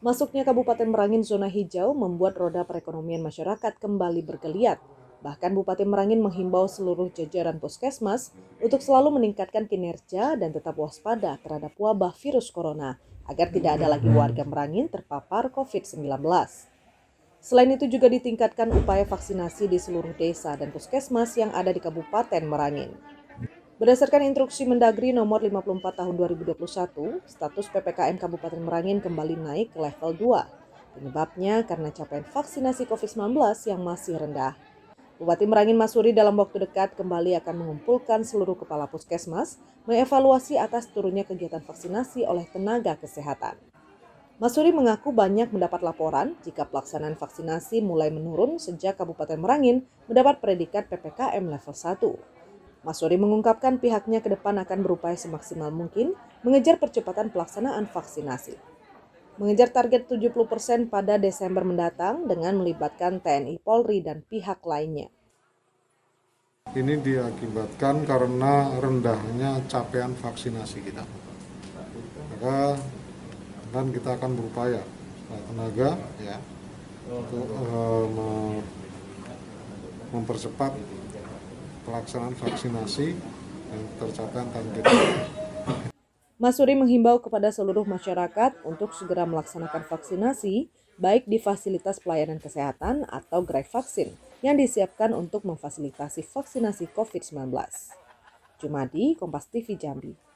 Masuknya Kabupaten Merangin zona hijau membuat roda perekonomian masyarakat kembali bergeliat. Bahkan Bupati Merangin menghimbau seluruh jajaran Puskesmas untuk selalu meningkatkan kinerja dan tetap waspada terhadap wabah virus corona agar tidak ada lagi warga Merangin terpapar COVID-19. Selain itu juga ditingkatkan upaya vaksinasi di seluruh desa dan Puskesmas yang ada di Kabupaten Merangin. Berdasarkan instruksi Mendagri nomor 54 tahun 2021, status PPKM Kabupaten Merangin kembali naik ke level 2. Penyebabnya karena capaian vaksinasi COVID-19 yang masih rendah. Bupati Merangin Mashuri dalam waktu dekat kembali akan mengumpulkan seluruh kepala puskesmas mengevaluasi atas turunnya kegiatan vaksinasi oleh tenaga kesehatan. Mashuri mengaku banyak mendapat laporan jika pelaksanaan vaksinasi mulai menurun sejak Kabupaten Merangin mendapat predikat PPKM level 1. Mashuri mengungkapkan pihaknya ke depan akan berupaya semaksimal mungkin mengejar percepatan pelaksanaan vaksinasi. Mengejar target 70% pada Desember mendatang dengan melibatkan TNI-Polri dan pihak lainnya. Ini diakibatkan karena rendahnya capaian vaksinasi kita. Maka dan kita akan berupaya tenaga ya, untuk mempercepat pelaksanaan vaksinasi yang tercapai target. Mashuri menghimbau kepada seluruh masyarakat untuk segera melaksanakan vaksinasi baik di fasilitas pelayanan kesehatan atau gerai vaksin yang disiapkan untuk memfasilitasi vaksinasi COVID-19. Jumadi, Kompas TV Jambi.